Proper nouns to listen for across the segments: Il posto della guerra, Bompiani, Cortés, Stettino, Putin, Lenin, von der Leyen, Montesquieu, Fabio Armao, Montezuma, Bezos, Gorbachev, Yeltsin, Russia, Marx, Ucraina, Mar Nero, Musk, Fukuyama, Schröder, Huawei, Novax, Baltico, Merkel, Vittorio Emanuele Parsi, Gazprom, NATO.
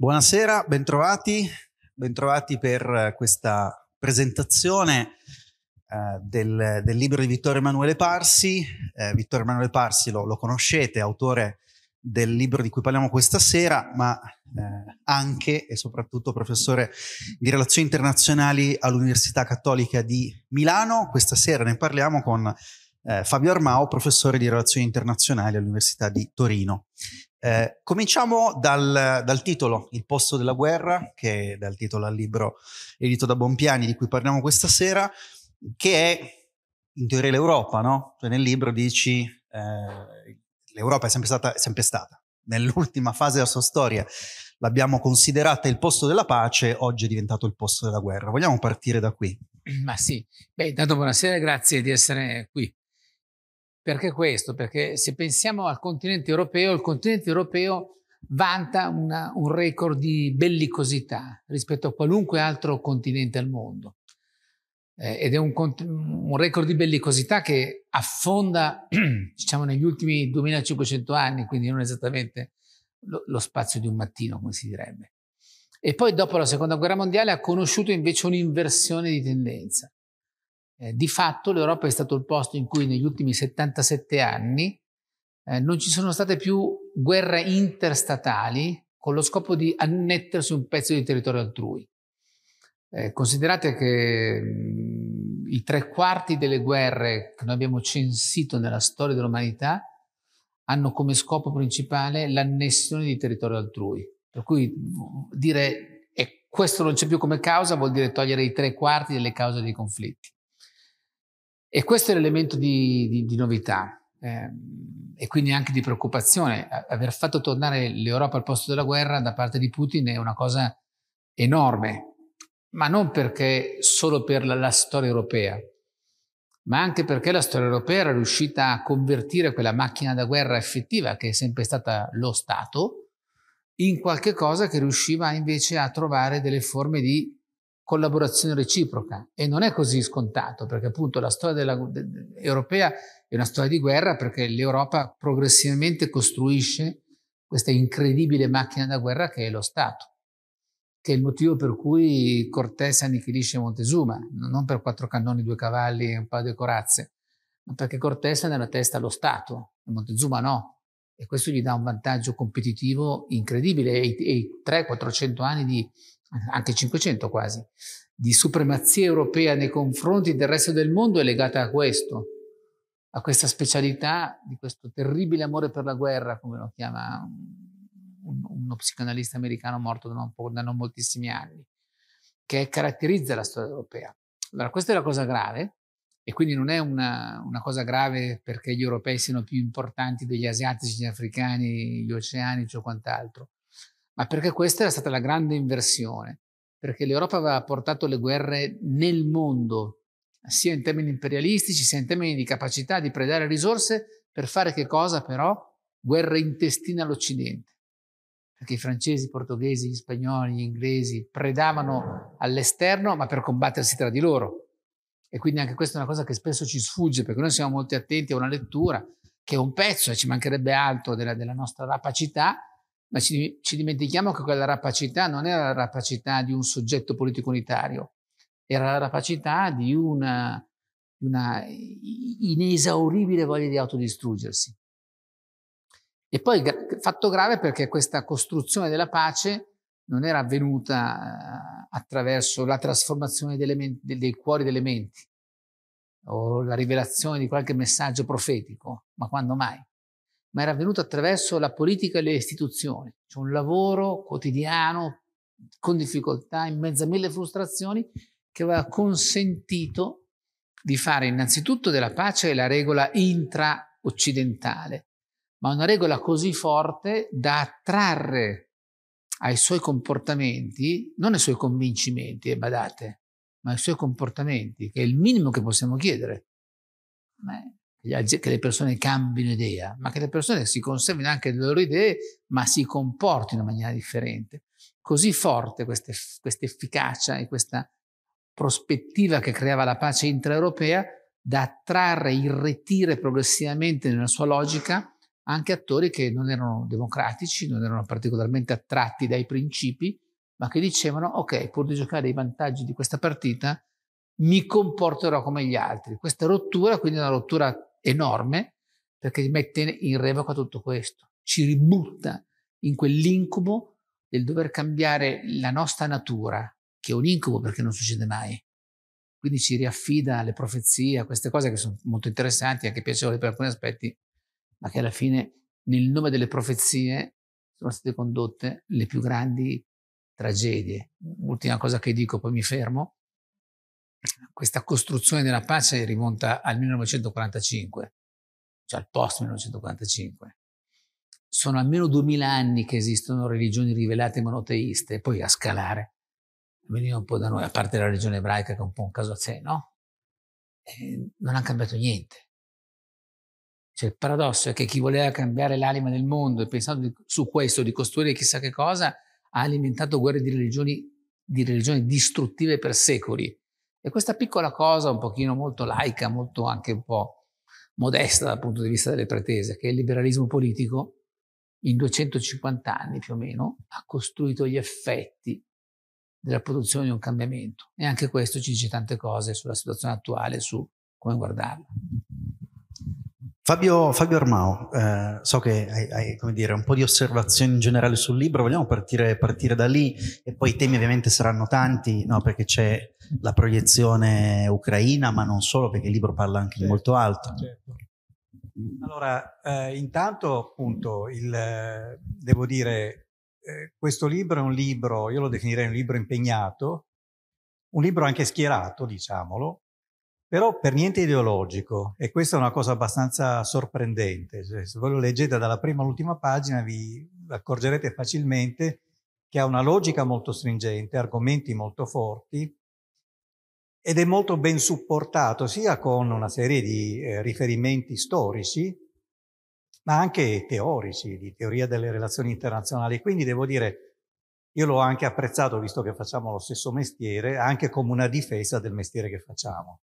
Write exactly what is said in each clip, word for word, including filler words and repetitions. Buonasera, bentrovati, bentrovati per questa presentazione eh, del, del libro di Vittorio Emanuele Parsi. Eh, Vittorio Emanuele Parsi lo, lo conoscete, autore del libro di cui parliamo questa sera, ma eh, anche e soprattutto professore di relazioni internazionali all'Università Cattolica di Milano. Questa sera ne parliamo con eh, Fabio Armao, professore di relazioni internazionali all'Università di Torino. Eh, cominciamo dal, dal titolo Il posto della guerra, che è dal titolo al libro edito da Bompiani di cui parliamo questa sera, che è in teoria l'Europa, no? Cioè nel libro dici eh, l'Europa è sempre stata, è sempre stata nell'ultima fase della sua storia l'abbiamo considerata il posto della pace, oggi è diventato il posto della guerra. Vogliamo partire da qui? Ma sì, beh, intanto buonasera, grazie di essere qui. Perché questo? Perché se pensiamo al continente europeo, il continente europeo vanta una, un record di bellicosità rispetto a qualunque altro continente al mondo. Eh, ed è un, un record di bellicosità che affonda, diciamo, negli ultimi duemilacinquecento anni, quindi non esattamente lo, lo spazio di un mattino, come si direbbe. E poi dopo la Seconda Guerra Mondiale ha conosciuto invece un'inversione di tendenza. Eh, di fatto l'Europa è stato il posto in cui negli ultimi settantasette anni eh, non ci sono state più guerre interstatali con lo scopo di annettersi un pezzo di territorio altrui. Eh, considerate che mh, i tre quarti delle guerre che noi abbiamo censito nella storia dell'umanità hanno come scopo principale l'annessione di territorio altrui. Per cui mh, dire e questo non c'è più come causa vuol dire togliere i tre quarti delle cause dei conflitti. E questo è l'elemento di, di, di novità eh, e quindi anche di preoccupazione. Aver fatto tornare l'Europa al posto della guerra da parte di Putin è una cosa enorme, ma non perché solo per la, la storia europea, ma anche perché la storia europea era riuscita a convertire quella macchina da guerra effettiva che è sempre stata lo Stato in qualche cosa che riusciva invece a trovare delle forme di collaborazione reciproca. E non è così scontato, perché appunto la storia della, de, de, europea è una storia di guerra, perché l'Europa progressivamente costruisce questa incredibile macchina da guerra che è lo Stato, che è il motivo per cui Cortés annichilisce Montezuma, non per quattro cannoni, due cavalli e un paio di corazze, ma perché Cortés ha nella testa lo Stato, e Montezuma no, e questo gli dà un vantaggio competitivo incredibile, e, e trecento quattrocento anni di anche cinquecento quasi, di supremazia europea nei confronti del resto del mondo è legata a questo, a questa specialità, di questo terribile amore per la guerra, come lo chiama un, uno psicanalista americano morto da non, da non moltissimi anni, che caratterizza la storia europea. Allora, questa è la cosa grave, e quindi non è una, una cosa grave perché gli europei siano più importanti degli asiatici, gli africani, gli oceanici o quant'altro, ma perché questa era stata la grande inversione, perché l'Europa aveva portato le guerre nel mondo, sia in termini imperialistici, sia in termini di capacità di predare risorse, per fare che cosa però? Guerre intestine all'Occidente, perché i francesi, i portoghesi, gli spagnoli, gli inglesi predavano all'esterno, ma per combattersi tra di loro. E quindi anche questa è una cosa che spesso ci sfugge, perché noi siamo molto attenti a una lettura, che è un pezzo, e ci mancherebbe altro della, della nostra rapacità, ma ci, ci dimentichiamo che quella rapacità non era la rapacità di un soggetto politico unitario, era la rapacità di una, una inesauribile voglia di autodistruggersi. E poi fatto grave perché questa costruzione della pace non era avvenuta attraverso la trasformazione dei cuori degli elementi o la rivelazione di qualche messaggio profetico, ma quando mai? Ma era avvenuto attraverso la politica e le istituzioni, cioè un lavoro quotidiano, con difficoltà, in mezzo a mille frustrazioni, che aveva consentito di fare innanzitutto della pace la regola intra-occidentale, ma una regola così forte da attrarre ai suoi comportamenti, non ai suoi convincimenti, e badate, ma ai suoi comportamenti, che è il minimo che possiamo chiedere. Beh, che le persone cambino idea, ma che le persone si conservino anche le loro idee, ma si comportino in maniera differente. Così forte questa efficacia e questa prospettiva che creava la pace intraeuropea da attrarre, irretire progressivamente nella sua logica anche attori che non erano democratici, non erano particolarmente attratti dai principi, ma che dicevano: ok, pur di giocare i vantaggi di questa partita mi comporterò come gli altri. Questa rottura, quindi, è una rottura enorme, perché mette in revoca tutto questo, ci ributta in quell'incubo del dover cambiare la nostra natura, che è un incubo perché non succede mai. Quindi ci riaffida alle profezie, a queste cose che sono molto interessanti, anche piacevoli per alcuni aspetti, ma che alla fine nel nome delle profezie sono state condotte le più grandi tragedie. Ultima cosa che dico, poi mi fermo. Questa costruzione della pace rimonta al millenovecentoquarantacinque, cioè al post millenovecentoquarantacinque. Sono almeno duemila anni che esistono religioni rivelate monoteiste, poi a scalare. Veniva un po' da noi, a parte la religione ebraica, che è un po' un caso a sé, no? Eh, non hanno cambiato niente. Cioè, il paradosso è che chi voleva cambiare l'anima del mondo e pensando di, su questo, di costruire chissà che cosa, ha alimentato guerre di religioni, di religioni distruttive per secoli. E questa piccola cosa, un pochino molto laica, molto anche un po' modesta dal punto di vista delle pretese, che è il liberalismo politico, in duecentocinquanta anni più o meno, ha costruito gli effetti della produzione di un cambiamento. E anche questo ci dice tante cose sulla situazione attuale, su come guardarla. Fabio, Fabio Armao, eh, so che hai, hai come dire, un po' di osservazioni in generale sul libro, vogliamo partire, partire da lì, e poi i temi ovviamente saranno tanti, no? Perché c'è la proiezione ucraina, ma non solo, perché il libro parla anche certo, di molto altro. Certo. Allora, eh, intanto appunto, il, eh, devo dire, eh, questo libro è un libro, io lo definirei un libro impegnato, un libro anche schierato, diciamolo, però per niente ideologico, e questa è una cosa abbastanza sorprendente. Cioè, se voi lo leggete dalla prima all'ultima pagina vi accorgerete facilmente che ha una logica molto stringente, argomenti molto forti, ed è molto ben supportato sia con una serie di eh, riferimenti storici, ma anche teorici, di teoria delle relazioni internazionali. Quindi devo dire, io l'ho anche apprezzato, visto che facciamo lo stesso mestiere, anche come una difesa del mestiere che facciamo,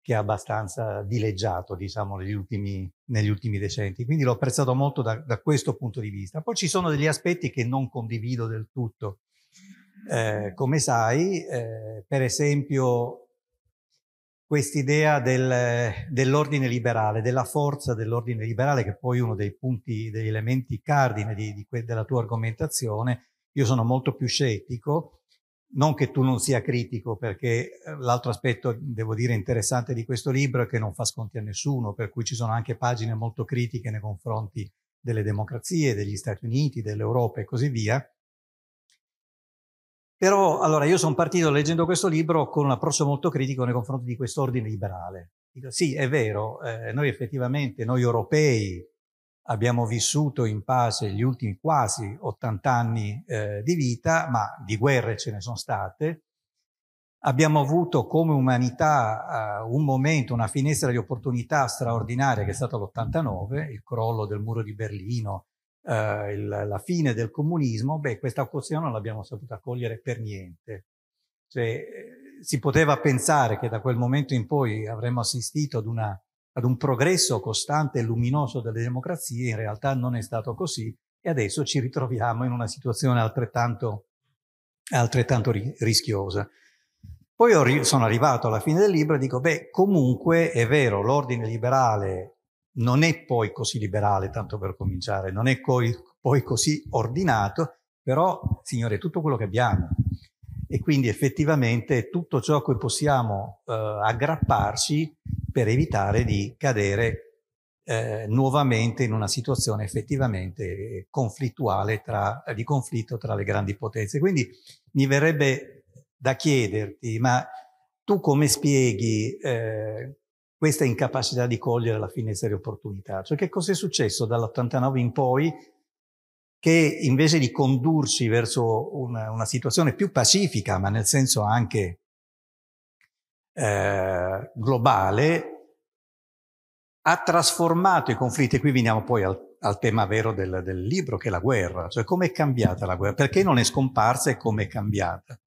che è abbastanza dileggiato, diciamo, negli ultimi, negli ultimi decenni. Quindi l'ho apprezzato molto da, da questo punto di vista. Poi ci sono degli aspetti che non condivido del tutto. Eh, come sai, eh, per esempio, quest'idea del, dell'ordine liberale, della forza dell'ordine liberale, che è poi uno dei punti, degli elementi cardine di, di que- della tua argomentazione, io sono molto più scettico. Non che tu non sia critico, perché l'altro aspetto, devo dire, interessante di questo libro è che non fa sconti a nessuno, per cui ci sono anche pagine molto critiche nei confronti delle democrazie, degli Stati Uniti, dell'Europa e così via. Però, allora, io sono partito leggendo questo libro con un approccio molto critico nei confronti di quest'ordine liberale. Dico, sì, è vero, eh, noi effettivamente, noi europei, abbiamo vissuto in pace gli ultimi quasi ottanta anni eh, di vita, ma di guerre ce ne sono state. Abbiamo avuto come umanità eh, un momento, una finestra di opportunità straordinaria, che è stata l'ottantanove, il crollo del muro di Berlino, eh, il, la fine del comunismo. Beh, questa occasione non l'abbiamo saputa cogliere per niente. Cioè, si poteva pensare che da quel momento in poi avremmo assistito ad una ad un progresso costante e luminoso delle democrazie, in realtà non è stato così, e adesso ci ritroviamo in una situazione altrettanto, altrettanto ri- rischiosa. Poi ho ri- sono arrivato alla fine del libro e dico, beh, comunque è vero, l'ordine liberale non è poi così liberale, tanto per cominciare, non è coi- poi così ordinato, però, signore, è tutto quello che abbiamo. E quindi effettivamente tutto ciò a cui possiamo eh, aggrapparci per evitare di cadere eh, nuovamente in una situazione effettivamente conflittuale, tra, di conflitto tra le grandi potenze. Quindi mi verrebbe da chiederti, ma tu come spieghi eh, questa incapacità di cogliere la finestra di opportunità? Cioè, che cos'è successo dall'ottantanove in poi, che invece di condurci verso una, una situazione più pacifica, ma nel senso anche eh, globale, ha trasformato i conflitti? E qui veniamo poi al, al tema vero del, del libro, che è la guerra. Cioè, come è cambiata la guerra? Perché non è scomparsa e come è cambiata?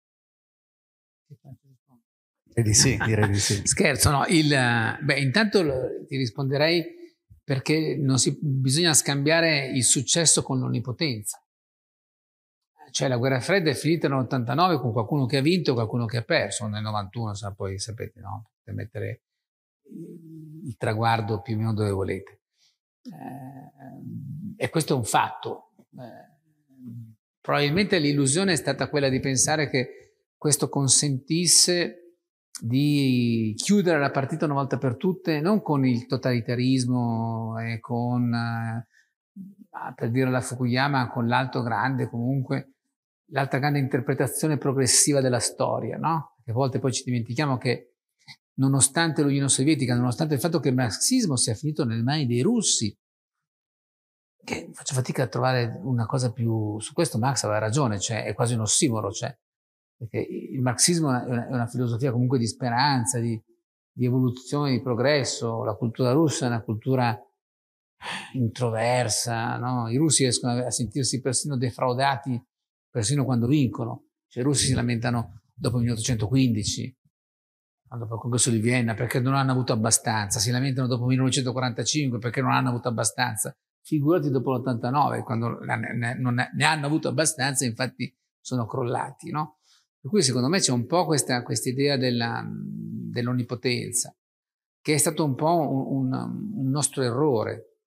Direi di sì, direi di sì. Scherzo, no. Il, beh, intanto ti risponderei perché non si, bisogna scambiare il successo con l'onnipotenza. Cioè la guerra fredda è finita nell'ottantanove con qualcuno che ha vinto e qualcuno che ha perso, nel novantuno poi sapete, no? Potete mettere il traguardo più o meno dove volete. E questo è un fatto. Probabilmente l'illusione è stata quella di pensare che questo consentisse di chiudere la partita una volta per tutte, non con il totalitarismo e con, per dire la Fukuyama, con l'altro grande, comunque l'altra grande interpretazione progressiva della storia, no? Perché a volte poi ci dimentichiamo che nonostante l'Unione Sovietica, nonostante il fatto che il marxismo sia finito nelle mani dei russi, che faccio fatica a trovare una cosa più... Su questo Marx aveva ragione, cioè è quasi un ossimoro, cioè, perché il marxismo è una, è una filosofia comunque di speranza, di, di evoluzione, di progresso. La cultura russa è una cultura introversa, no? I russi riescono a sentirsi persino defraudati, persino quando vincono. Cioè, i russi si lamentano dopo il milleottocentoquindici, dopo il congresso di Vienna, perché non hanno avuto abbastanza, si lamentano dopo il millenovecentoquarantacinque perché non hanno avuto abbastanza. Figurati dopo l'ottantanove, quando non ne hanno avuto abbastanza, infatti sono crollati, no? Per cui secondo me c'è un po' questa questa idea dell'onnipotenza, che è stato un po' un, un, un nostro errore,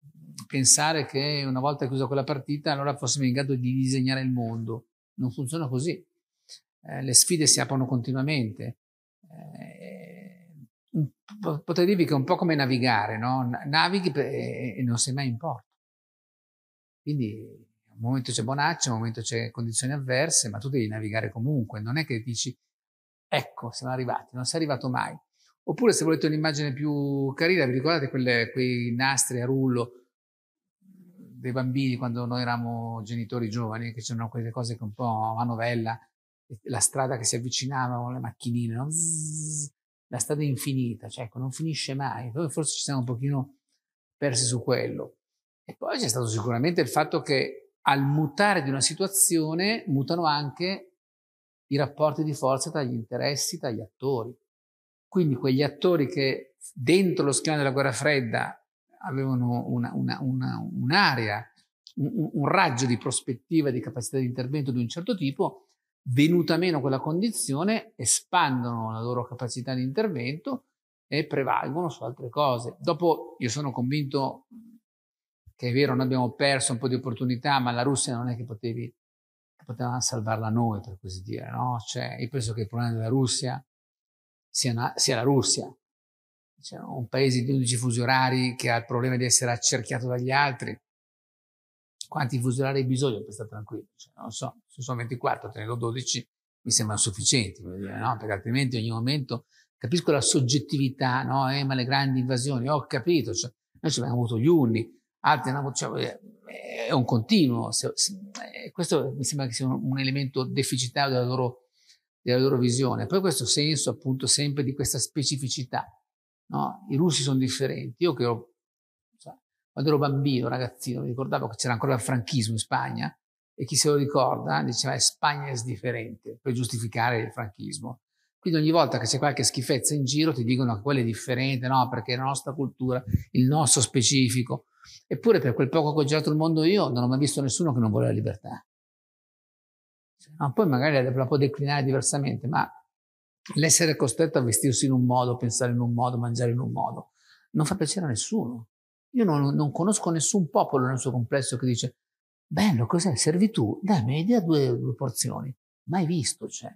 pensare che una volta chiusa quella partita allora fossimo in grado di disegnare il mondo. Non funziona così. Eh, le sfide si aprono continuamente. Eh, potrei dirvi che è un po' come navigare, no? Navighi e non sei mai in porto. Quindi un momento c'è bonaccia, un momento c'è condizioni avverse, ma tu devi navigare comunque. Non è che dici, ecco, siamo arrivati, non sei arrivato mai. Oppure, se volete un'immagine più carina, vi ricordate quelle, quei nastri a rullo dei bambini quando noi eravamo genitori giovani, che c'erano quelle cose che un po' a manovella, la strada che si avvicinava con le macchinine, no? Zzz, la strada è infinita, cioè ecco, non finisce mai. Noi forse ci siamo un pochino persi su quello. E poi c'è stato sicuramente il fatto che al mutare di una situazione mutano anche i rapporti di forza tra gli interessi, tra gli attori. Quindi quegli attori che dentro lo schema della guerra fredda avevano un'area, una, una, un, un, un raggio di prospettiva, di capacità di intervento di un certo tipo, venuta meno quella condizione, espandono la loro capacità di intervento e prevalgono su altre cose. Dopo io sono convinto... che è vero, noi abbiamo perso un po' di opportunità, ma la Russia non è che potevi, potevamo salvarla noi, per così dire, no? Cioè, io penso che il problema della Russia sia, una, sia la Russia. Cioè, un paese di undici fusi orari che ha il problema di essere accerchiato dagli altri. Quanti fusi orari hai bisogno per stare tranquillo? Cioè, non lo so, se sono ventiquattro, te ne do dodici, mi sembrano sufficienti, per dire, no? Perché altrimenti ogni momento... Capisco la soggettività, no? Eh, ma le grandi invasioni, ho capito, cioè, noi ci abbiamo avuto gli unni, altri, cioè, è un continuo. Questo mi sembra che sia un elemento deficitario della loro, della loro visione. Poi questo senso appunto sempre di questa specificità, no? I russi sono differenti. Io che ero, cioè, quando ero bambino, ragazzino, mi ricordavo che c'era ancora il franchismo in Spagna e chi se lo ricorda diceva Spagna è differente per giustificare il franchismo. Quindi ogni volta che c'è qualche schifezza in giro ti dicono che quella è differente, no? Perché è la nostra cultura, il nostro specifico. Eppure per quel poco che ho girato il mondo io non ho mai visto nessuno che non vuole la libertà. No, poi magari la può declinare diversamente, ma l'essere costretto a vestirsi in un modo, pensare in un modo, mangiare in un modo, non fa piacere a nessuno. Io non, non conosco nessun popolo nel suo complesso che dice bello, cos'è? Servitù? Dai, mi dia due, due porzioni. Mai visto, cioè.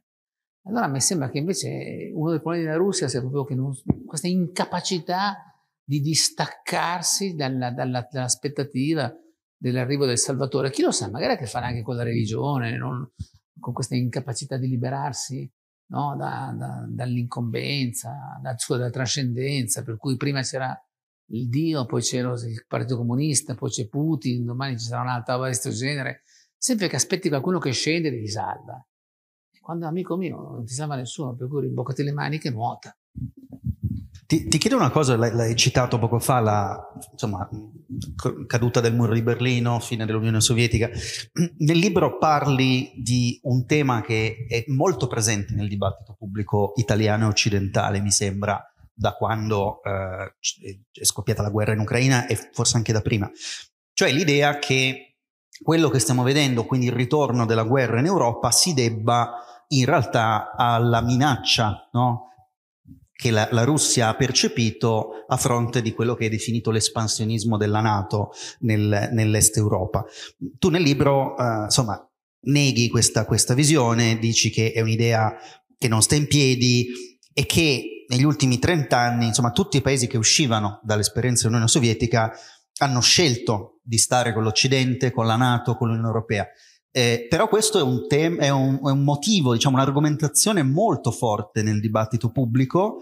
Allora mi sembra che invece uno dei problemi della Russia sia proprio che non, questa incapacità di distaccarsi dalla, dalla, dall'aspettativa dell'arrivo del Salvatore. Chi lo sa, magari ha che fare anche con la religione, non, con questa incapacità di liberarsi, no, da, da, dall'incombenza, da, dalla trascendenza, per cui prima c'era il Dio, poi c'era il Partito Comunista, poi c'è Putin, domani ci sarà un'altra roba di questo genere. Sempre che aspetti qualcuno che scende e ti salva. E quando è amico mio non ti salva nessuno, per cui rimboccati le maniche e nuota. Ti, ti chiedo una cosa, l'hai citato poco fa, la insomma, caduta del muro di Berlino, fine dell'Unione Sovietica. Nel libro parli di un tema che è molto presente nel dibattito pubblico italiano e occidentale, mi sembra, da quando eh, è scoppiata la guerra in Ucraina e forse anche da prima. Cioè l'idea che quello che stiamo vedendo, quindi il ritorno della guerra in Europa, si debba in realtà alla minaccia, no? Che la, la Russia ha percepito a fronte di quello che è definito l'espansionismo della NATO nel, nell'est Europa. Tu nel libro eh, insomma neghi questa, questa visione, dici che è un'idea che non sta in piedi e che negli ultimi trent'anni insomma tutti i paesi che uscivano dall'esperienza dell'Unione Sovietica hanno scelto di stare con l'Occidente, con la NATO, con l'Unione Europea. Eh, però questo è un, tem- è, un, è un motivo, diciamo un'argomentazione molto forte nel dibattito pubblico.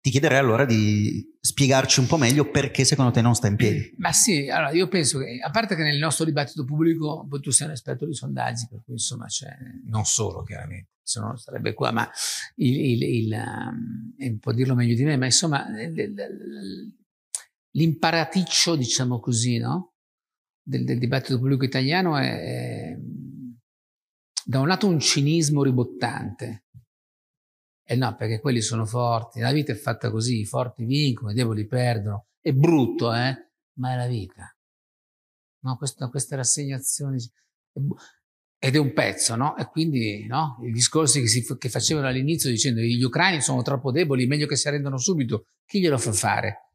Ti chiederei allora di spiegarci un po' meglio perché secondo te non sta in piedi. Ma sì, allora io penso che, a parte che nel nostro dibattito pubblico, tu sei un esperto di sondaggi, per cui insomma c'è, non solo chiaramente, se no sarebbe qua, ma il, il, il, um, può dirlo meglio di me, ma insomma l'imparaticcio, diciamo così, no? del, del dibattito pubblico italiano è, da un lato, un cinismo ribottante. E eh no, perché quelli sono forti, la vita è fatta così, i forti vincono, i deboli perdono, è brutto, eh? Ma è la vita. No, questa, questa rassegnazione, ed è un pezzo, no? E quindi, no? I discorsi che, si, che facevano all'inizio dicendo gli ucraini sono troppo deboli, meglio che si arrendano subito, chi glielo fa fare?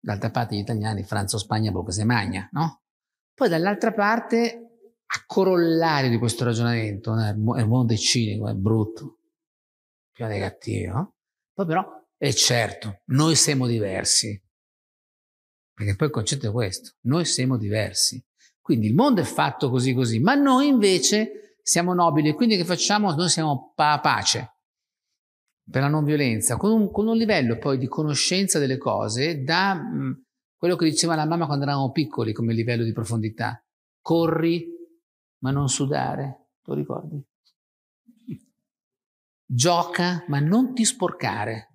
D'altra parte gli italiani, Francia o Spagna, bocca se magna, no? Poi dall'altra parte, a corollario di questo ragionamento, è il mondo è cinico, è brutto, più negativo, no? Poi però è certo, noi siamo diversi, perché poi il concetto è questo, noi siamo diversi, quindi il mondo è fatto così così, ma noi invece siamo nobili, quindi che facciamo? Noi siamo pa- pace, per la non violenza, con un, con un livello poi di conoscenza delle cose da mh, quello che diceva la mamma quando eravamo piccoli come livello di profondità, corri ma non sudare, tu ricordi? Gioca, ma non ti sporcare.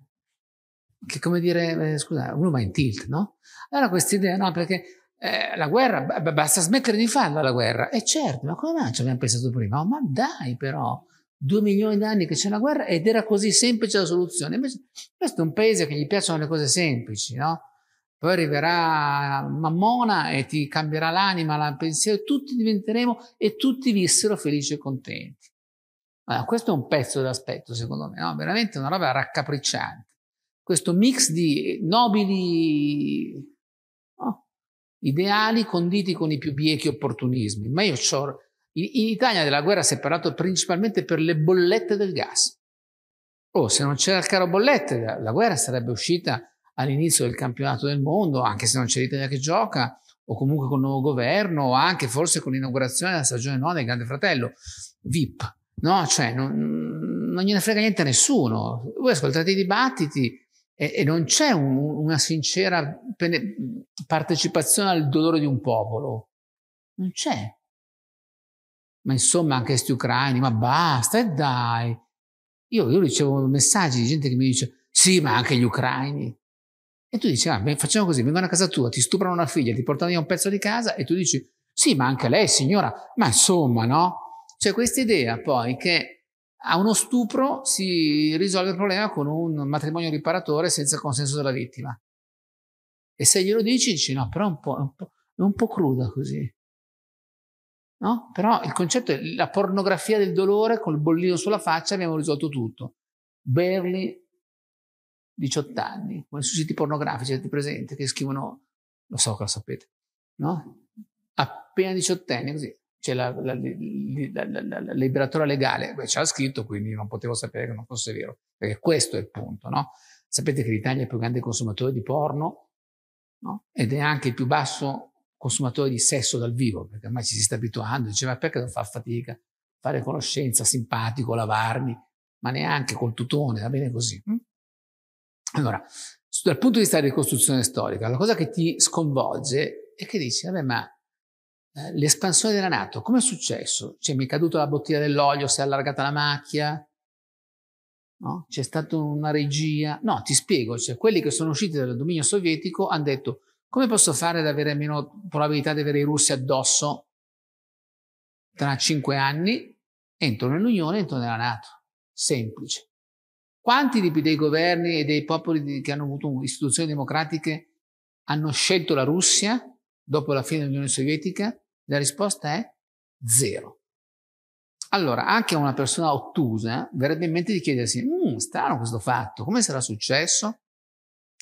Che come dire, eh, scusa, uno va in tilt, no? Allora questa idea, no, perché eh, la guerra, b- basta smettere di farla la guerra. E eh certo, ma come mai ci abbiamo pensato prima? Oh, ma dai però, due milioni di anni che c'è la guerra ed era così semplice la soluzione. Invece questo è un paese che gli piacciono le cose semplici, no? Poi arriverà Mammona e ti cambierà l'anima, il pensiero, tutti diventeremo e tutti vissero felici e contenti. Allora, questo è un pezzo dell'aspetto, secondo me, no? Veramente una roba raccapricciante. Questo mix di nobili no? ideali conditi con i più biechi opportunismi. Ma io c'ho... In Italia della guerra si è parlato principalmente per le bollette del gas. Oh, se non c'era il caro bollette, la guerra sarebbe uscita all'inizio del campionato del mondo, anche se non c'è l'Italia che gioca, o comunque con il nuovo governo, o anche forse con l'inaugurazione della stagione nove del Grande Fratello, V I P. No, cioè non, non gliene frega niente a nessuno. Voi ascoltate i dibattiti e, e non c'è un, una sincera pene- partecipazione al dolore di un popolo. Non c'è. Ma insomma anche questi ucraini, ma basta e dai. Io, io ricevo messaggi di gente che mi dice sì, ma anche gli ucraini. E tu dici, ah, beh, facciamo così, vengono a casa tua, ti stuprano una figlia, ti portano via un pezzo di casa e tu dici sì, ma anche lei signora, ma insomma no? C'è questa idea poi che a uno stupro si risolve il problema con un matrimonio riparatore senza consenso della vittima. E se glielo dici, dici no, però è un po', un po', un po' cruda così. No? Però il concetto è la pornografia del dolore, col bollino sulla faccia abbiamo risolto tutto. Berli, diciotto anni, con i suoi siti pornografici, avete presente, che scrivono, lo so che lo sapete, no? Appena diciotto anni, così. C'è la, la, la, la, la, la liberatoria legale, beh, ce l'ha scritto, quindi non potevo sapere che non fosse vero, perché questo è il punto, no? Sapete che l'Italia è il più grande consumatore di porno, no? Ed è anche il più basso consumatore di sesso dal vivo, perché ormai ci si sta abituando, diceva ma perché devo far fatica, fare conoscenza, simpatico, lavarmi, ma neanche col tutone, va bene così. Allora, dal punto di vista della ricostruzione storica, la cosa che ti sconvolge è che dici, vabbè ma l'espansione della NATO, come è successo? Cioè, mi è caduta la bottiglia dell'olio, si è allargata la macchia, no? C'è stata una regia. No, ti spiego, cioè, quelli che sono usciti dal dominio sovietico hanno detto come posso fare ad avere meno probabilità di avere i russi addosso tra cinque anni? Entro nell'Unione, entro nella NATO. Semplice. Quanti dei, dei governi e dei popoli di, che hanno avuto istituzioni democratiche hanno scelto la Russia dopo la fine dell'Unione Sovietica? La risposta è zero. Allora, anche a una persona ottusa verrebbe in mente di chiedersi: mm, strano questo fatto, come sarà successo?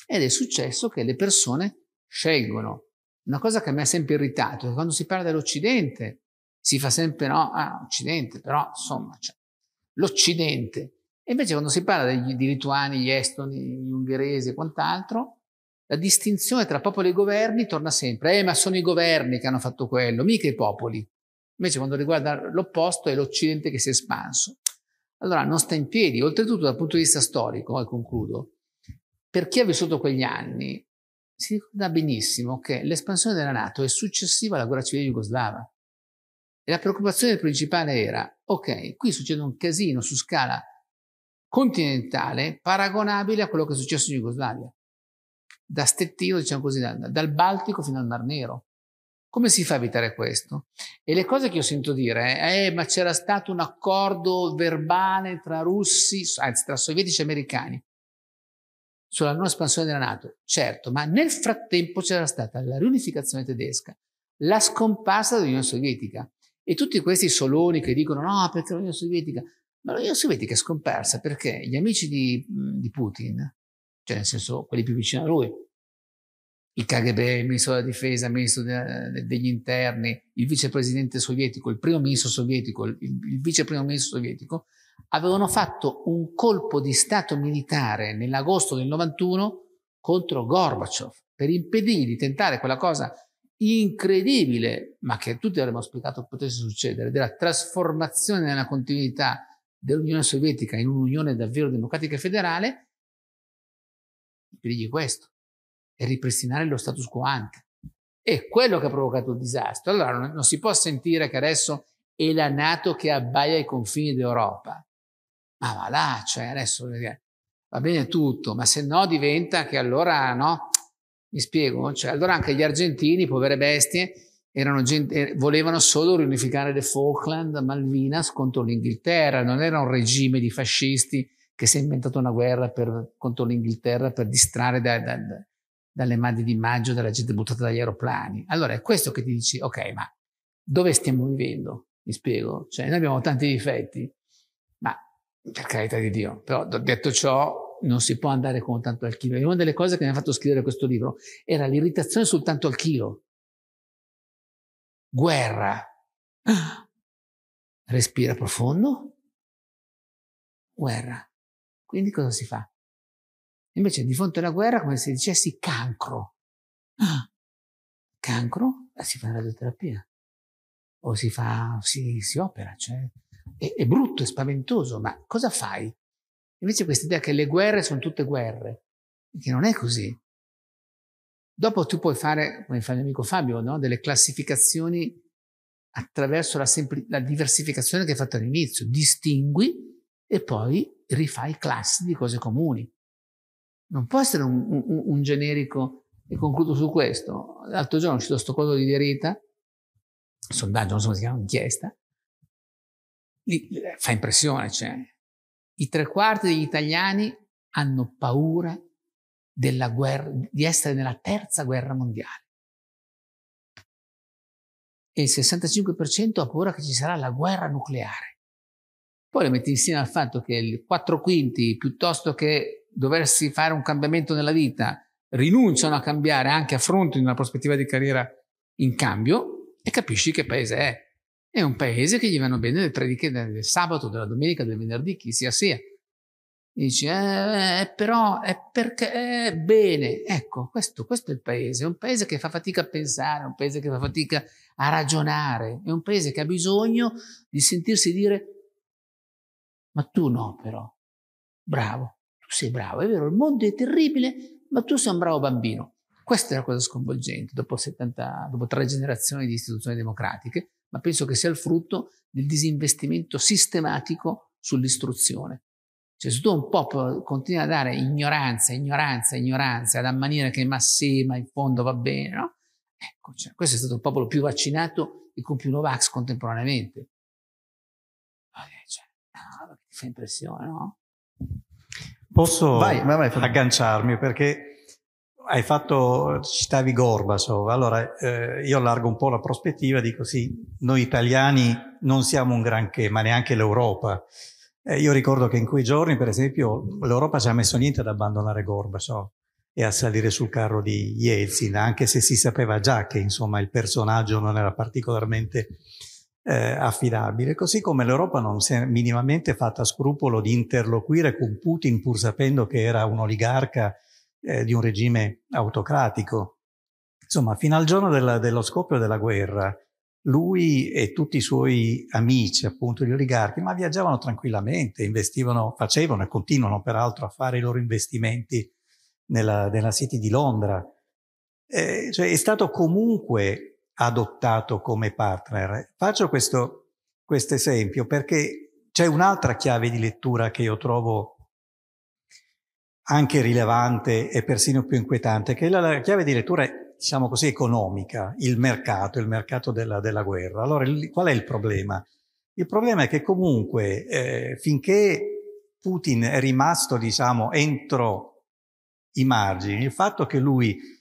Ed è successo che le persone scelgono. Una cosa che mi ha sempre irritato è che quando si parla dell'Occidente si fa sempre no, ah, Occidente, però insomma, cioè, l'Occidente. E invece quando si parla degli, di lituani, gli estoni, gli ungheresi e quant'altro, la distinzione tra popoli e governi torna sempre. Eh, ma sono i governi che hanno fatto quello, mica i popoli. Invece quando riguarda l'opposto è l'Occidente che si è espanso. Allora non sta in piedi. Oltretutto dal punto di vista storico, e concludo, per chi ha vissuto quegli anni si ricorda benissimo che l'espansione della NATO è successiva alla guerra civile jugoslava. E la preoccupazione principale era: ok, qui succede un casino su scala continentale paragonabile a quello che è successo in Jugoslavia. Da Stettino, diciamo così, dal, dal Baltico fino al Mar Nero. Come si fa a evitare questo? E le cose che io sento dire, eh, ma c'era stato un accordo verbale tra russi, anzi tra sovietici e americani sulla non espansione della NATO. Certo, ma nel frattempo c'era stata la riunificazione tedesca, la scomparsa dell'Unione Sovietica e tutti questi soloni che dicono no, perché l'Unione Sovietica... Ma l'Unione Sovietica è scomparsa perché gli amici di, di Putin, cioè nel senso quelli più vicini a lui, il K G B, il ministro della difesa, il ministro de, degli interni, il vicepresidente sovietico, il primo ministro sovietico, il, il vice primo ministro sovietico, avevano fatto un colpo di stato militare nell'agosto del novantuno contro Gorbachev per impedirgli di tentare quella cosa incredibile, ma che tutti avremmo spiegato potesse succedere, della trasformazione nella continuità dell'Unione Sovietica in un'unione davvero democratica e federale. Impedirgli questo e ripristinare lo status quo ante. È quello che ha provocato il disastro. Allora non, non si può sentire che adesso è la NATO che abbaia i confini d'Europa. Ma va là, cioè adesso va bene tutto, ma se no diventa che allora no, mi spiego, cioè, allora anche gli argentini, povere bestie, erano gente, volevano solo riunificare le Falkland, Malvinas contro l'Inghilterra, non era un regime di fascisti che si è inventato una guerra per, contro l'Inghilterra per distrarre da, da, da dalle madri di maggio, dalla gente buttata dagli aeroplani. Allora è questo che ti dici, ok, ma dove stiamo vivendo? Mi spiego, cioè noi abbiamo tanti difetti, ma per carità di Dio, però detto ciò non si può andare con tanto al chilo. E una delle cose che mi ha fatto scrivere questo libro era l'irritazione sul tanto al chilo. Guerra. Respira profondo. Guerra. Quindi cosa si fa? Invece di fronte alla guerra, come se dicessi cancro. Ah, cancro? Si fa una radioterapia. O si fa, si, si opera. Cioè, è, è brutto, è spaventoso, ma cosa fai? Invece questa idea che le guerre sono tutte guerre, che non è così. Dopo tu puoi fare, come fa il mio amico Fabio, no? Delle classificazioni attraverso la, la diversificazione che hai fatto all'inizio. Distingui e poi rifai classi di cose comuni. Non può essere un, un, un generico, e concludo su questo. L'altro giorno è uscito sto coso di Verità, sondaggio, non so come si chiama, inchiesta. Lì, fa impressione, cioè. I tre quarti degli italiani hanno paura della guerra, di essere nella terza guerra mondiale. E il sessantacinque per cento ha paura che ci sarà la guerra nucleare. Poi lo metti insieme al fatto che il quattro quinti, piuttosto che doversi fare un cambiamento nella vita, rinunciano a cambiare anche a fronte di una prospettiva di carriera in cambio, e capisci che paese è. È un paese che gli vanno bene le prediche del sabato, della domenica, del venerdì, chi sia sia. Dici, eh, però è perché è bene. Ecco, questo, questo è il paese. È un paese che fa fatica a pensare, è un paese che fa fatica a ragionare, è un paese che ha bisogno di sentirsi dire: ma tu no, però, bravo. Tu sei bravo, è vero, il mondo è terribile, ma tu sei un bravo bambino. Questa è la cosa sconvolgente, dopo, settanta, dopo tre generazioni di istituzioni democratiche, ma penso che sia il frutto del disinvestimento sistematico sull'istruzione. Cioè, se tu un popolo continua a dare ignoranza, ignoranza, ignoranza, alla maniera che ma sì, ma in fondo va bene, no? Ecco, cioè, questo è stato il popolo più vaccinato e con più Novax contemporaneamente. Cioè, no, ti fa impressione, no? Posso vai, vai, vai, agganciarmi perché hai fatto, citavi Gorbachev, allora eh, io allargo un po' la prospettiva, dico sì, noi italiani non siamo un granché, ma neanche l'Europa. Eh, io ricordo che in quei giorni, per esempio, l'Europa ci ha messo niente ad abbandonare Gorbachev e a salire sul carro di Yeltsin, anche se si sapeva già che insomma il personaggio non era particolarmente eh, affidabile, così come l'Europa non si è minimamente fatta scrupolo di interloquire con Putin pur sapendo che era un oligarca eh, di un regime autocratico. Insomma, fino al giorno della, dello scoppio della guerra lui e tutti i suoi amici, appunto gli oligarchi, ma viaggiavano tranquillamente, investivano, facevano e continuano peraltro a fare i loro investimenti Nella, nella City di Londra, eh, cioè è stato comunque adottato come partner. Faccio questo quest esempio perché c'è un'altra chiave di lettura che io trovo anche rilevante e persino più inquietante, che è la, la chiave di lettura, diciamo così, economica, il mercato, il mercato della, della guerra. Allora, il, qual è il problema? Il problema è che comunque eh, finché Putin è rimasto, diciamo, entro i margini, il fatto che lui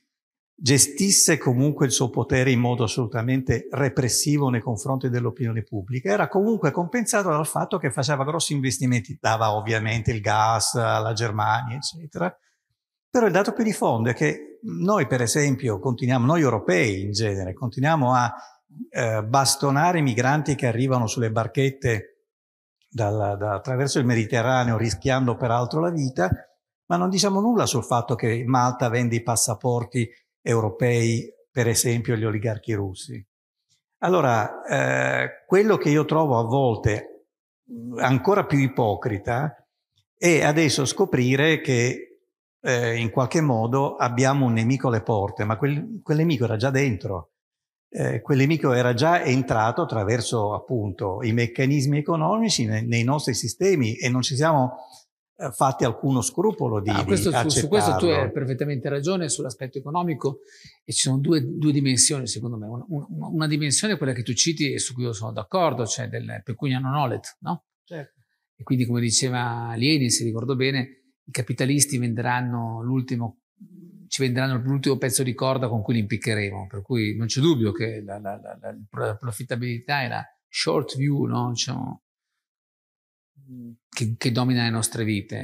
gestisse comunque il suo potere in modo assolutamente repressivo nei confronti dell'opinione pubblica era comunque compensato dal fatto che faceva grossi investimenti, dava ovviamente il gas alla Germania, eccetera. Però il dato più di fondo è che noi, per esempio, continuiamo, noi europei in genere, continuiamo a eh, bastonare i migranti che arrivano sulle barchette dalla, da, attraverso il Mediterraneo, rischiando peraltro la vita, ma non diciamo nulla sul fatto che Malta vende i passaporti europei, per esempio, agli oligarchi russi. Allora, eh, quello che io trovo a volte ancora più ipocrita è adesso scoprire che eh, in qualche modo abbiamo un nemico alle porte, ma quel, quel nemico era già dentro, eh, quel nemico era già entrato attraverso appunto i meccanismi economici nei, nei nostri sistemi e non ci siamo fatti alcuno scrupolo di, ah, questo, di accettarlo. Su questo tu hai perfettamente ragione sull'aspetto economico, e ci sono due, due dimensioni secondo me. Una, una, una dimensione è quella che tu citi e su cui io sono d'accordo, cioè del pecunia non olet, no? Certo. E quindi, come diceva Lenin, se ricordo bene, i capitalisti venderanno l'ultimo ci venderanno l'ultimo pezzo di corda con cui li impiccheremo, per cui non c'è dubbio che la, la, la, la, la profittabilità è la short view, no? Diciamo, Che, che domina le nostre vite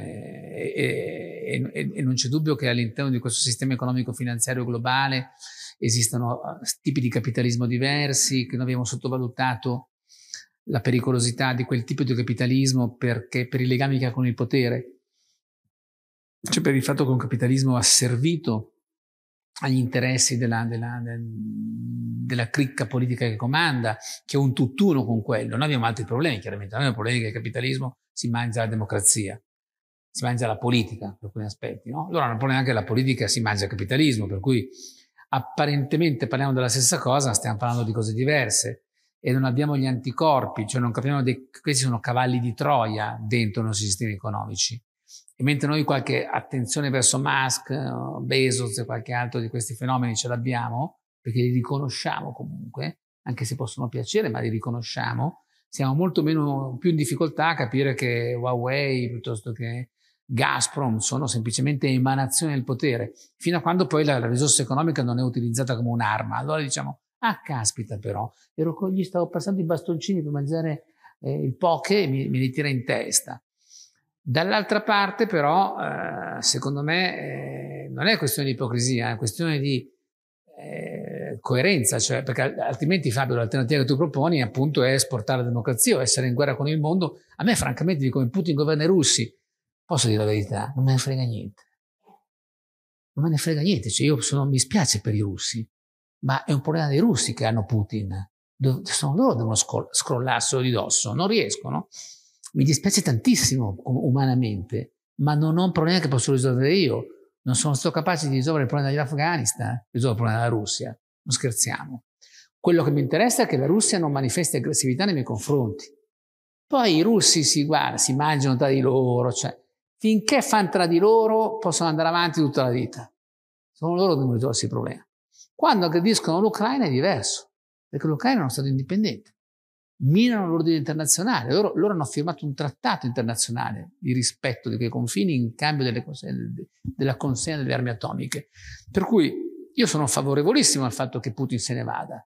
e, e, e non c'è dubbio che all'interno di questo sistema economico-finanziario globale esistano tipi di capitalismo diversi, che noi abbiamo sottovalutato la pericolosità di quel tipo di capitalismo perché, per i legami che ha con il potere, cioè per il fatto che un capitalismo asservito agli interessi della, della, della cricca politica che comanda, che è un tutt'uno con quello. Noi abbiamo altri problemi, chiaramente. Noi abbiamo problemi che il capitalismo si mangia la democrazia, si mangia la politica per alcuni aspetti, no? Allora non problema anche la politica si mangia il capitalismo, per cui apparentemente parliamo della stessa cosa, stiamo parlando di cose diverse e non abbiamo gli anticorpi, cioè non capiamo che questi sono cavalli di Troia dentro i nostri sistemi economici. E mentre noi qualche attenzione verso Musk, Bezos e qualche altro di questi fenomeni ce l'abbiamo, perché li riconosciamo comunque, anche se possono piacere, ma li riconosciamo, siamo molto meno, più in difficoltà a capire che Huawei piuttosto che Gazprom sono semplicemente emanazioni del potere, fino a quando poi la, la risorsa economica non è utilizzata come un'arma. Allora diciamo, ah caspita però, ero con gli stavo passando i bastoncini per mangiare eh, il poke e mi, mi li tira in testa. Dall'altra parte però, eh, secondo me, eh, non è questione di ipocrisia, è questione di eh, coerenza, cioè, perché altrimenti, Fabio, l'alternativa che tu proponi appunto è esportare la democrazia o essere in guerra con il mondo. A me francamente, di come Putin governa i russi, posso dire la verità, non me ne frega niente. Non me ne frega niente, cioè io sono, mi spiace per i russi, ma è un problema dei russi che hanno Putin. Dove, sono loro che devono scroll scrollarselo di dosso, non riescono. Mi dispiace tantissimo umanamente, ma non ho un problema che posso risolvere io. Non sono stato capace di risolvere il problema dell'Afghanistan, risolvere il problema della Russia. Non scherziamo. Quello che mi interessa è che la Russia non manifesti aggressività nei miei confronti. Poi i russi si guarda, si mangiano tra di loro, cioè finché fanno tra di loro possono andare avanti tutta la vita. Sono loro che devono risolvere il problema. Quando aggrediscono l'Ucraina è diverso, perché l'Ucraina è uno stato indipendente. minano l'ordine internazionale. Loro, loro hanno firmato un trattato internazionale di rispetto di quei confini in cambio delle consegne, della consegna delle armi atomiche. Per cui io sono favorevolissimo al fatto che Putin se ne vada,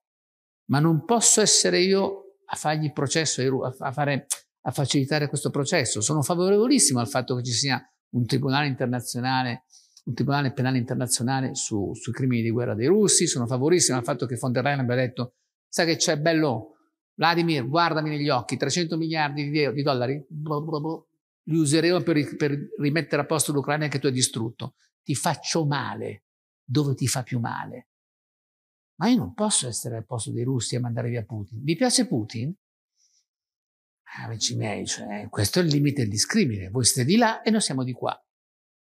ma non posso essere io a fargli processo, a, fare, a facilitare questo processo. Sono favorevolissimo al fatto che ci sia un tribunale internazionale, un tribunale penale internazionale su, sui crimini di guerra dei russi. Sono favorissimo al fatto che von der Leyen abbia detto: sa che c'è, bello Vladimir, guardami negli occhi, trecento miliardi di dollari blah, blah, blah, li useremo per, per rimettere a posto l'Ucraina che tu hai distrutto. Ti faccio male dove ti fa più male. Ma io non posso essere al posto dei russi e mandare via Putin. Vi piace Putin? Ah, amici miei, cioè, questo è il limite del discrimine. Voi siete di là e noi siamo di qua.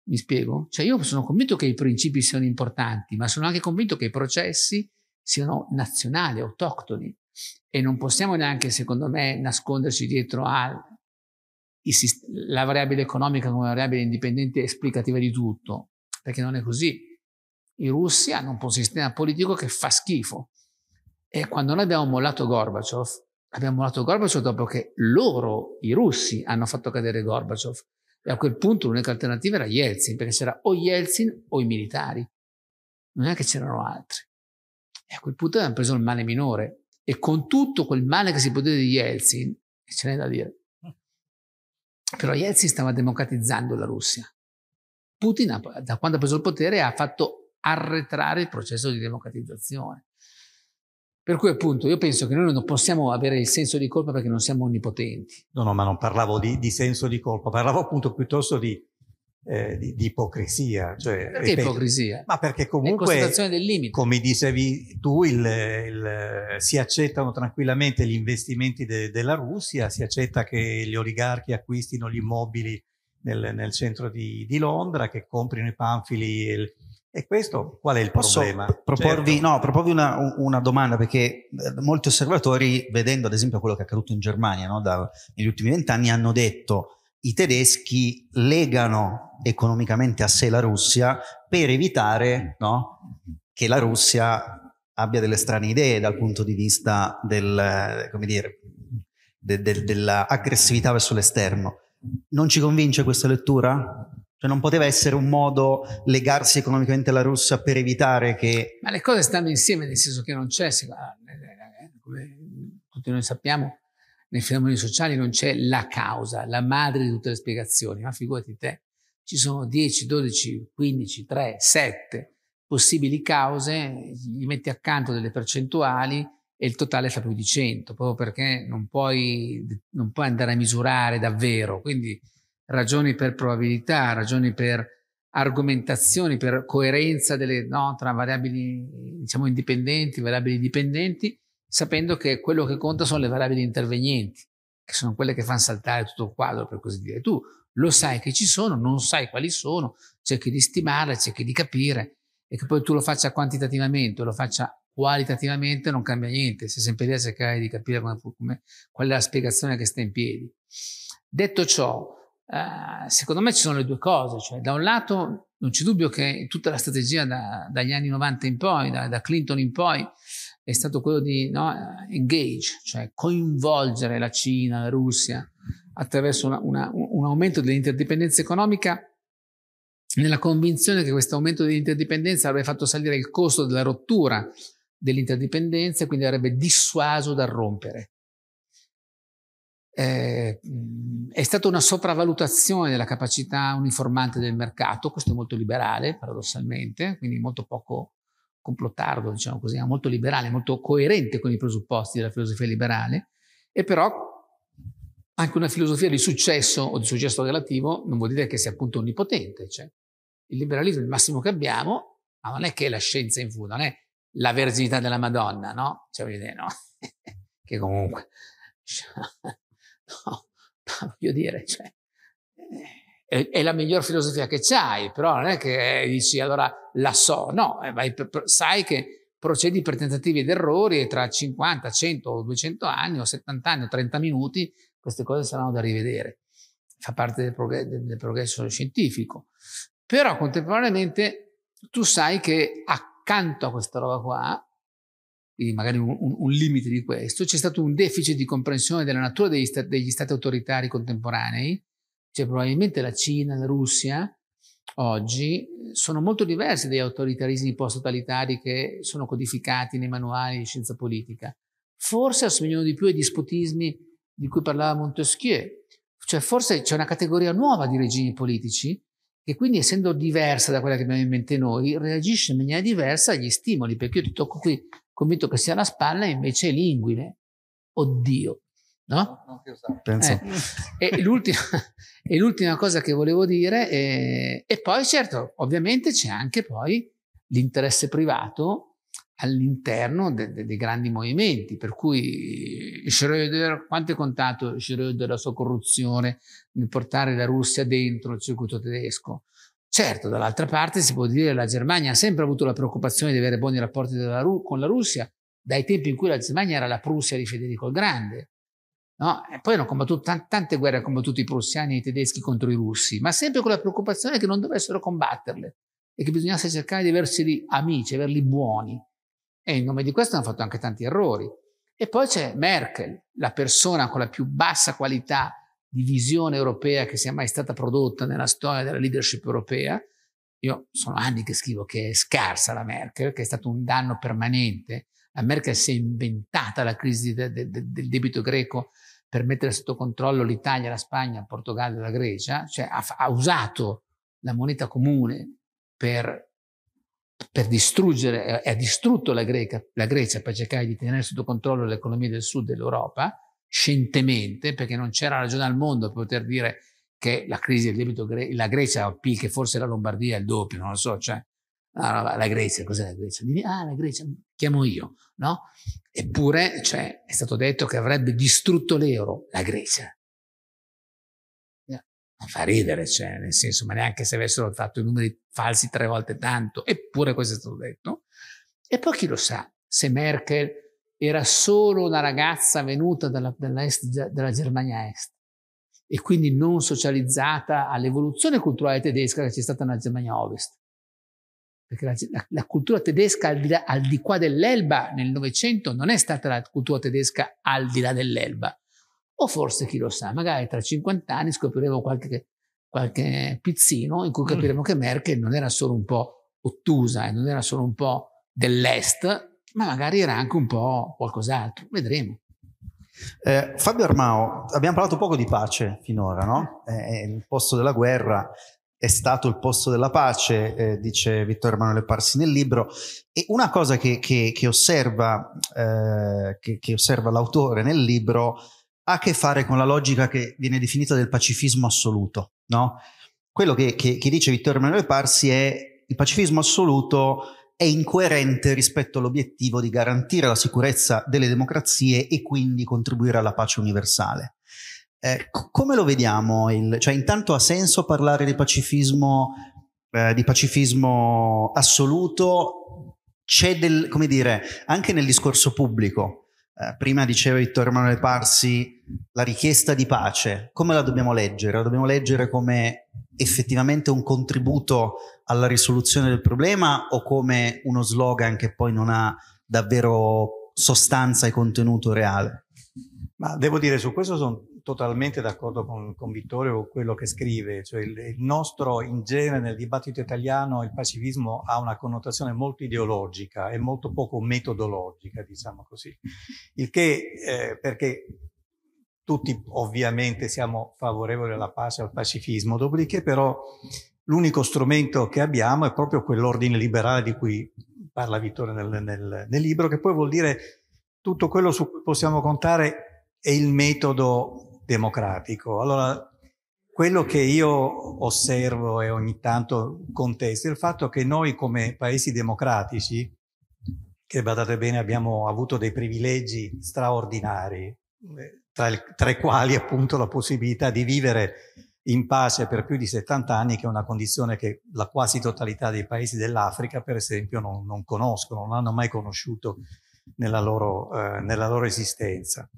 Mi spiego? Cioè, io sono convinto che i principi siano importanti, ma sono anche convinto che i processi siano nazionali, autoctoni. E non possiamo neanche, secondo me, nasconderci dietro alla variabile economica come variabile indipendente esplicativa di tutto, perché non è così. I russi hanno un sistema politico che fa schifo. E quando noi abbiamo mollato Gorbachev, abbiamo mollato Gorbachev dopo che loro, i russi, hanno fatto cadere Gorbachev. E a quel punto l'unica alternativa era Yeltsin, perché c'era o Yeltsin o i militari. Non è che c'erano altri. E a quel punto abbiamo preso il male minore. E con tutto quel male che si poteva di Yeltsin, ce n'è da dire. Però Yeltsin stava democratizzando la Russia. Putin, da quando ha preso il potere, ha fatto arretrare il processo di democratizzazione. Per cui appunto io penso che noi non possiamo avere il senso di colpa perché non siamo onnipotenti. No, no, ma non parlavo di, di senso di colpa, parlavo appunto piuttosto di, eh, di, di ipocrisia. Cioè, perché ripeto, ipocrisia? Ma perché comunque, constatazione del limite. Come dicevi tu, il, il, si accettano tranquillamente gli investimenti de, della Russia, si accetta che gli oligarchi acquistino gli immobili nel, nel centro di, di Londra, che comprino i panfili e il, e questo qual è il Posso problema? Proporvi, certo. No, proporvi una, una domanda, perché molti osservatori, vedendo ad esempio quello che è accaduto in Germania, no, da, negli ultimi vent'anni, hanno detto: i tedeschi legano economicamente a sé la Russia per evitare, no, che la Russia abbia delle strane idee dal punto di vista del, come dire, de, de, dell'aggressività verso l'esterno. Non ci convince questa lettura? Cioè, non poteva essere un modo legarsi economicamente alla Russia per evitare che... Ma le cose stanno insieme, nel senso che non c'è, come tutti noi sappiamo, nei fenomeni sociali non c'è la causa, la madre di tutte le spiegazioni, ma figurati te, ci sono dieci, dodici, quindici, tre, sette possibili cause, gli metti accanto delle percentuali e il totale fa più di cento, proprio perché non puoi, non puoi andare a misurare davvero, quindi... ragioni per probabilità, ragioni per argomentazioni, per coerenza delle, no, tra variabili, diciamo, indipendenti, variabili dipendenti, sapendo che quello che conta sono le variabili intervenienti, che sono quelle che fanno saltare tutto il quadro, per così dire. Tu lo sai che ci sono, non sai quali sono, cerchi di stimarle, cerchi di capire, e che poi tu lo faccia quantitativamente o lo faccia qualitativamente non cambia niente, sei sempre lì a cercare di capire come, come, qual è la spiegazione che sta in piedi. Detto ciò, Uh, secondo me ci sono le due cose, cioè da un lato non c'è dubbio che tutta la strategia da, dagli anni novanta in poi, da, da Clinton in poi, è stato quello di no, engage, cioè coinvolgere la Cina, la Russia attraverso una, una, un aumento dell'interdipendenza economica, nella convinzione che questo aumento dell'interdipendenza avrebbe fatto salire il costo della rottura dell'interdipendenza e quindi avrebbe dissuaso dal rompere. Eh, è stata una sopravvalutazione della capacità uniformante del mercato, questo è molto liberale paradossalmente, quindi molto poco complottardo, diciamo così, ma molto liberale, molto coerente con i presupposti della filosofia liberale, e però anche una filosofia di successo o di successo relativo non vuol dire che sia appunto onnipotente, cioè il liberalismo è il massimo che abbiamo, ma non è che la scienza in fondo, non è la verginità della Madonna, no? Cioè voglio dire, no? Che comunque... No, voglio dire, cioè, è, è la miglior filosofia che c'hai, però non è che dici allora la so, no, vai, sai che procedi per tentativi ed errori e tra cinquanta, cento, duecento anni o settanta anni o trenta minuti queste cose saranno da rivedere, fa parte del, prog- del progresso scientifico, però contemporaneamente tu sai che accanto a questa roba qua quindi magari un, un, un limite di questo. C'è stato un deficit di comprensione della natura degli, sta, degli stati autoritari contemporanei, cioè probabilmente la Cina, la Russia oggi sono molto diversi dagli autoritarismi post-totalitari che sono codificati nei manuali di scienza politica. Forse assomigliano di più ai dispotismi di cui parlava Montesquieu, cioè forse c'è una categoria nuova di regimi politici che quindi, essendo diversa da quella che abbiamo in mente noi, reagisce in maniera diversa agli stimoli, perché io ti tocco qui, convinto che sia la spalla, e invece è l'inguine. Oddio, no? Non ti usavo. Penso. Eh, e l'ultima, e l'ultima cosa che volevo dire, è, e poi certo, ovviamente c'è anche poi l'interesse privato all'interno dei de, de grandi movimenti, per cui Schröder, quanto è contato Schröder, la sua corruzione nel portare la Russia dentro il circuito tedesco. Certo, dall'altra parte si può dire che la Germania ha sempre avuto la preoccupazione di avere buoni rapporti della, con la Russia, dai tempi in cui la Germania era la Prussia di Federico il Grande, no? E poi hanno combattuto tant, tante guerre, hanno combattuto i prussiani e i tedeschi contro i russi, ma sempre con la preoccupazione che non dovessero combatterle e che bisognasse cercare di averli amici, averli buoni. E in nome di questo hanno fatto anche tanti errori. E poi c'è Merkel, la persona con la più bassa qualità di visione europea che sia mai stata prodotta nella storia della leadership europea. Io sono anni che scrivo che è scarsa la Merkel, che è stato un danno permanente. La Merkel si è inventata la crisi de, de, de, del debito greco per mettere sotto controllo l'Italia, la Spagna, il Portogallo e la Grecia. Cioè ha, ha usato la moneta comune per... per distruggere, ha distrutto la, Greca, la Grecia per cercare di tenere sotto controllo l'economia del sud dell'Europa, scientemente, perché non c'era ragione al mondo per poter dire che la crisi del debito, gre la Grecia ha un P I L che forse la Lombardia è il doppio, non lo so, cioè, no, no, la Grecia, cos'è la Grecia? Ah, la Grecia, chiamo io, no? Eppure, cioè, è stato detto che avrebbe distrutto l'euro, la Grecia. Non fa ridere, cioè, nel senso, ma neanche se avessero fatto i numeri falsi tre volte tanto, eppure questo è stato detto. E poi chi lo sa se Merkel era solo una ragazza venuta dalla, dall'est, dalla Germania Est e quindi non socializzata all'evoluzione culturale tedesca che c'è stata nella Germania Ovest. Perché la, la, la cultura tedesca al di, là, al di qua dell'Elba nel Novecento non è stata la cultura tedesca al di là dell'Elba. O forse, chi lo sa, magari tra cinquanta anni scopriremo qualche, qualche pizzino in cui capiremo che Merkel non era solo un po' ottusa e non era solo un po' dell'est, ma magari era anche un po' qualcos'altro. Vedremo. Eh, Fabio Armao, abbiamo parlato poco di pace finora, no? Eh, il posto della guerra è stato il posto della pace, eh, dice Vittorio Emanuele Parsi nel libro, e una cosa che, che, che osserva, eh, che, che osserva l'autore nel libro ha a che fare con la logica che viene definita del pacifismo assoluto, no? Quello che, che, che dice Vittorio Emanuele Parsi è il pacifismo assoluto è incoerente rispetto all'obiettivo di garantire la sicurezza delle democrazie e quindi contribuire alla pace universale. Eh, come lo vediamo? Il, cioè intanto ha senso parlare di pacifismo, eh, di pacifismo assoluto? C'è del, come dire, anche nel discorso pubblico. Prima diceva Vittorio Emanuele Parsi la richiesta di pace, come la dobbiamo leggere? La dobbiamo leggere come effettivamente un contributo alla risoluzione del problema o come uno slogan che poi non ha davvero sostanza e contenuto reale? Ma devo dire, su questo sono totalmente d'accordo con, con Vittorio, quello che scrive, cioè il, il nostro, in genere nel dibattito italiano il pacifismo ha una connotazione molto ideologica e molto poco metodologica, diciamo così, il che eh, perché tutti ovviamente siamo favorevoli alla pace, al pacifismo, dopodiché però l'unico strumento che abbiamo è proprio quell'ordine liberale di cui parla Vittorio nel, nel, nel libro, che poi vuol dire tutto quello su cui possiamo contare è il metodo democratico. Allora, quello che io osservo e ogni tanto contesto è il fatto che noi come paesi democratici, che badate bene abbiamo avuto dei privilegi straordinari, tra, il, tra i quali appunto la possibilità di vivere in pace per più di settanta anni, che è una condizione che la quasi totalità dei paesi dell'Africa, per esempio, non, non conoscono, non hanno mai conosciuto nella loro, eh, nella loro esistenza.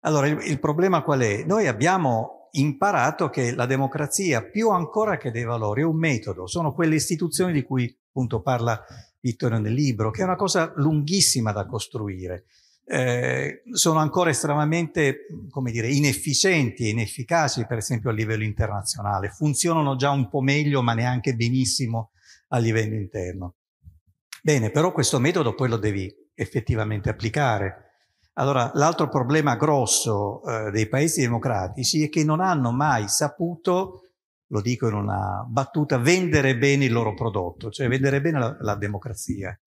Allora, il, il problema qual è? Noi abbiamo imparato che la democrazia, più ancora che dei valori, è un metodo, sono quelle istituzioni di cui appunto parla Vittorio nel libro, che è una cosa lunghissima da costruire. Eh, sono ancora estremamente, come dire, inefficienti e inefficaci, per esempio a livello internazionale. Funzionano già un po' meglio, ma neanche benissimo a livello interno. Bene, però questo metodo poi lo devi effettivamente applicare. Allora, l'altro problema grosso eh, dei paesi democratici è che non hanno mai saputo, lo dico in una battuta, vendere bene il loro prodotto, cioè vendere bene la, la democrazia.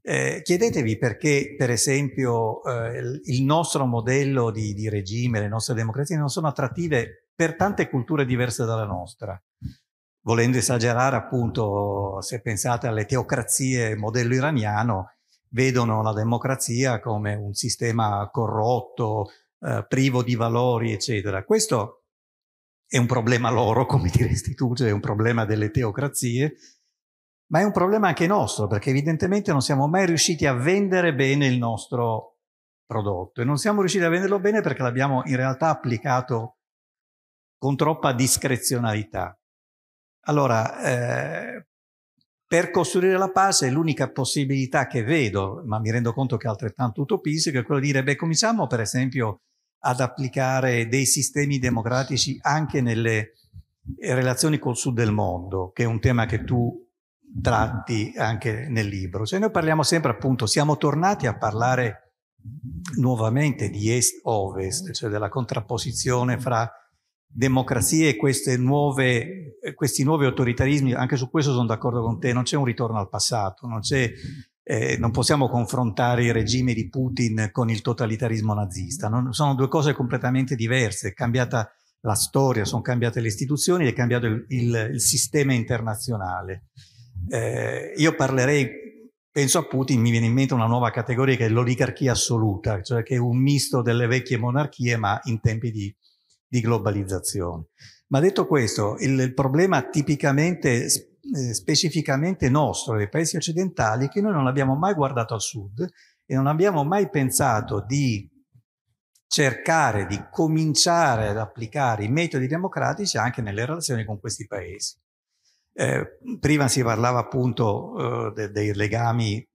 Eh, chiedetevi perché, per esempio, eh, il nostro modello di, di regime, le nostre democrazie non sono attrattive per tante culture diverse dalla nostra. Volendo esagerare, appunto, se pensate alle teocrazie modello iraniano, vedono la democrazia come un sistema corrotto, eh, privo di valori, eccetera. Questo è un problema loro, come diresti tu, cioè è un problema delle teocrazie, ma è un problema anche nostro, perché evidentemente non siamo mai riusciti a vendere bene il nostro prodotto, e non siamo riusciti a venderlo bene perché l'abbiamo in realtà applicato con troppa discrezionalità. Allora, eh, per costruire la pace l'unica possibilità che vedo, ma mi rendo conto che è altrettanto utopistico, è quella di dire, beh, cominciamo per esempio ad applicare dei sistemi democratici anche nelle relazioni col sud del mondo, che è un tema che tu tratti anche nel libro. Cioè noi parliamo sempre, appunto, siamo tornati a parlare nuovamente di est-ovest, cioè della contrapposizione fra democrazie e queste nuove, questi nuovi autoritarismi. Anche su questo sono d'accordo con te, non c'è un ritorno al passato, non c'è... Eh, non possiamo confrontare il regime di Putin con il totalitarismo nazista, non, sono due cose completamente diverse. È cambiata la storia, sono cambiate le istituzioni, è cambiato il, il, il sistema internazionale. Eh, io parlerei, penso a Putin, mi viene in mente una nuova categoria che è l'oligarchia assoluta, cioè che è un misto delle vecchie monarchie ma in tempi di, di globalizzazione. Ma detto questo, il, il problema tipicamente specificamente nostro, dei paesi occidentali, che noi non abbiamo mai guardato al sud e non abbiamo mai pensato di cercare di cominciare ad applicare i metodi democratici anche nelle relazioni con questi paesi. Eh, prima si parlava appunto eh, de dei legami,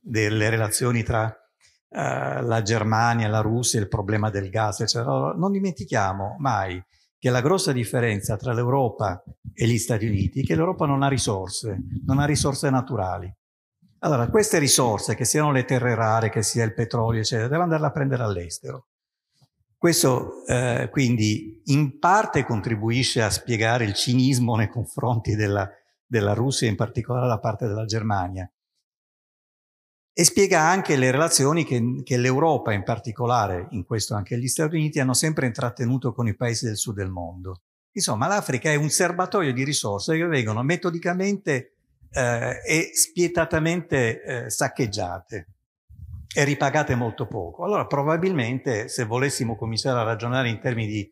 delle relazioni tra eh, la Germania, la Russia, il problema del gas, eccetera. Non dimentichiamo mai che la grossa differenza tra l'Europa e gli Stati Uniti è che l'Europa non ha risorse, non ha risorse naturali. Allora, queste risorse, che siano le terre rare, che sia il petrolio, eccetera, devono andarle a prendere all'estero. Questo, eh, quindi, in parte contribuisce a spiegare il cinismo nei confronti della, della Russia, in particolare da parte della Germania. E spiega anche le relazioni che, che l'Europa, in particolare, in questo anche gli Stati Uniti, hanno sempre intrattenuto con i paesi del sud del mondo. Insomma, l'Africa è un serbatoio di risorse che vengono metodicamente eh, e spietatamente eh, saccheggiate e ripagate molto poco. Allora, probabilmente, se volessimo cominciare a ragionare in termini di,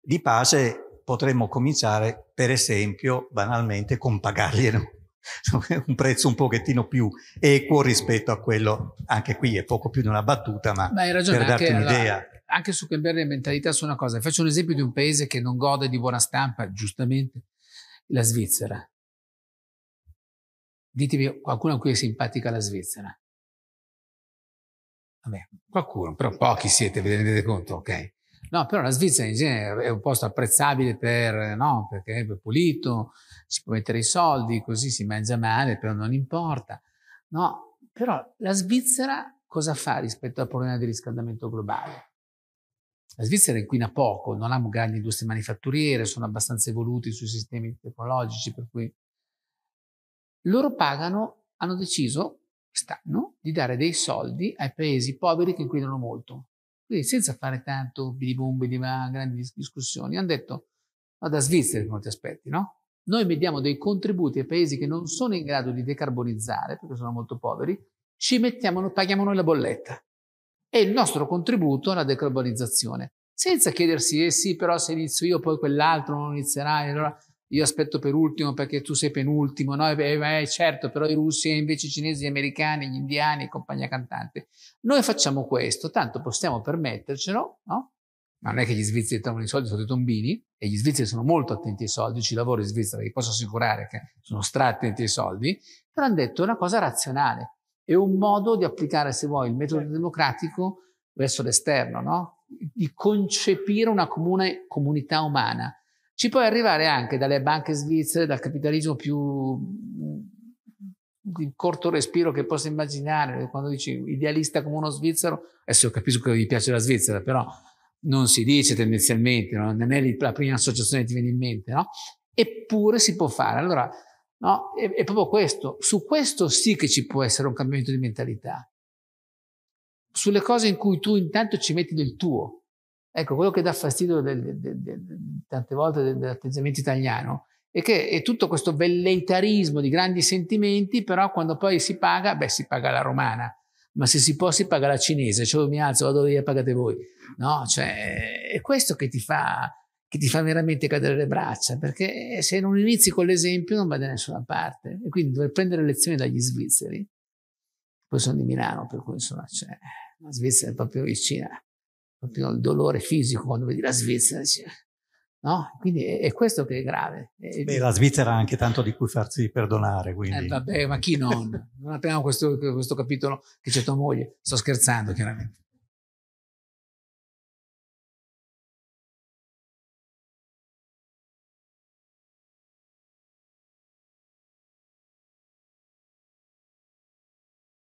di pace, potremmo cominciare, per esempio, banalmente, con pagarglielo un prezzo un pochettino più equo rispetto a quello. Anche qui è poco più di una battuta, ma, ma hai ragione, per darti un'idea. Anche su cambiare le mentalità su una cosa, faccio un esempio di un paese che non gode di buona stampa, giustamente, la Svizzera. Ditemi qualcuno a cui è simpatica la Svizzera. Vabbè, qualcuno, però pochi siete, ve ne rendete conto, ok? No, però la Svizzera in genere è un posto apprezzabile per, no, perché è pulito, si può mettere i soldi, così si mangia male, però non importa. No, però la Svizzera cosa fa rispetto al problema del riscaldamento globale? La Svizzera inquina poco, non ha grandi industrie manifatturiere, sono abbastanza evoluti sui sistemi tecnologici, per cui loro pagano, hanno deciso, stanno, di dare dei soldi ai paesi poveri che inquinano molto. Quindi senza fare tanto bilibum, bilibum, grandi discussioni, hanno detto, ma da Svizzera in molti aspetti, no? Noi mettiamo dei contributi ai paesi che non sono in grado di decarbonizzare, perché sono molto poveri, ci mettiamo, paghiamo noi la bolletta. È il nostro contributo alla decarbonizzazione, senza chiedersi, eh sì, però se inizio io poi quell'altro non inizierà, allora io aspetto per ultimo perché tu sei penultimo, no? Eh, eh, certo, però i russi e invece i cinesi, gli americani, gli indiani e compagnia cantante. Noi facciamo questo, tanto possiamo permettercelo, no? ma non è che gli svizzeri trovano i soldi sotto i tombini, e gli svizzeri sono molto attenti ai soldi, ci lavoro in Svizzera, vi posso assicurare che sono stra-attenti ai soldi, però hanno detto una cosa razionale, è un modo di applicare, se vuoi, il metodo democratico verso l'esterno, no? Di concepire una comune comunità umana. Ci puoi arrivare anche dalle banche svizzere, dal capitalismo più di corto respiro che possa immaginare, quando dici idealista come uno svizzero, adesso capisco che vi piace la Svizzera, però non si dice tendenzialmente, no? Non è la prima associazione che ti viene in mente, no? Eppure si può fare. Allora, no? È, è proprio questo. Su questo sì che ci può essere un cambiamento di mentalità. Sulle cose in cui tu intanto ci metti del tuo. Ecco, quello che dà fastidio del, del, del, del, tante volte del, dell'atteggiamento italiano è che è tutto questo velleitarismo di grandi sentimenti, però quando poi si paga, beh, si paga la romana. Ma se si può si paga la cinese, cioè mi alzo, vado via, pagate voi. No, cioè è questo che ti fa, che ti fa veramente cadere le braccia, perché se non inizi con l'esempio non va da nessuna parte. E quindi dover prendere lezioni dagli svizzeri, poi sono di Milano, per cui insomma, cioè, la Svizzera è proprio vicina, proprio il dolore fisico quando vedi la Svizzera, cioè, no? Quindi è, è questo che è grave. È, Beh, la Svizzera ha anche tanto di cui farsi perdonare, quindi. Eh, vabbè, ma chi non? Non apriamo questo, questo capitolo che c'è tua moglie. Sto scherzando, chiaramente.